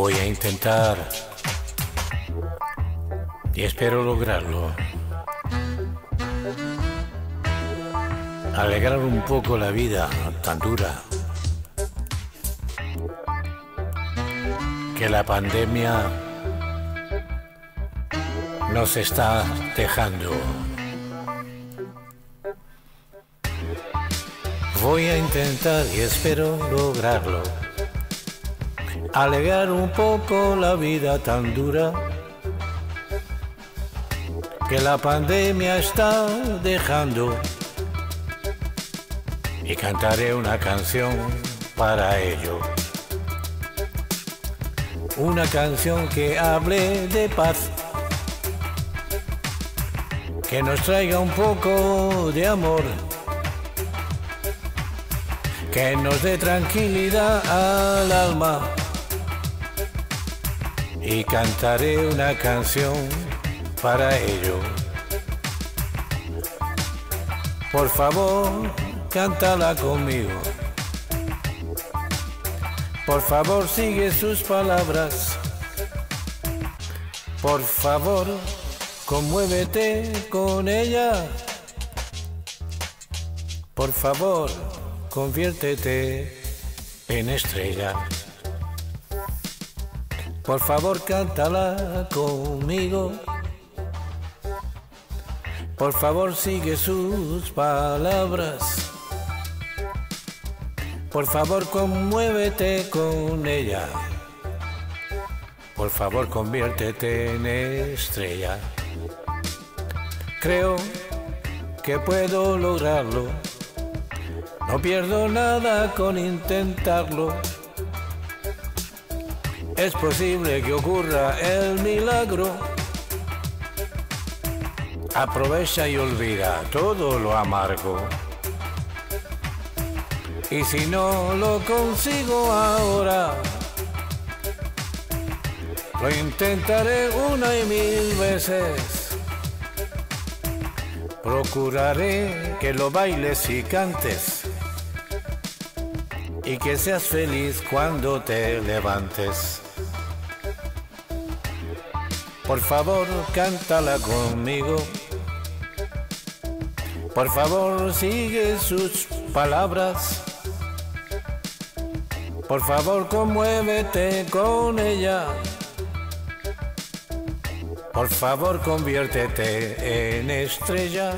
voy a intentar y espero lograrlo. Alegrar un poco la vida tan dura que la pandemia nos está dejando. Voy a intentar y espero lograrlo. Alegrar un poco la vida tan dura que la pandemia está dejando. Y cantaré una canción para ello. Una canción que hable de paz, que nos traiga un poco de amor, que nos dé tranquilidad al alma. Y cantaré una canción para ello. Por favor, cántala conmigo. Por favor, sigue sus palabras. Por favor, conmuévete con ella. Por favor, conviértete en estrella. Por favor, cántala conmigo. Por favor, sigue sus palabras. Por favor, conmuévete con ella. Por favor, conviértete en estrella. Creo que puedo lograrlo. No pierdo nada con intentarlo. Es posible que ocurra el milagro. Aprovecha y olvida todo lo amargo. Y si no lo consigo ahora, lo intentaré una y mil veces. Procuraré que lo bailes y cantes, y que seas feliz cuando te levantes. Por favor, cántala conmigo. Por favor, sigue sus palabras. Por favor, conmuévete con ella. Por favor, conviértete en estrella.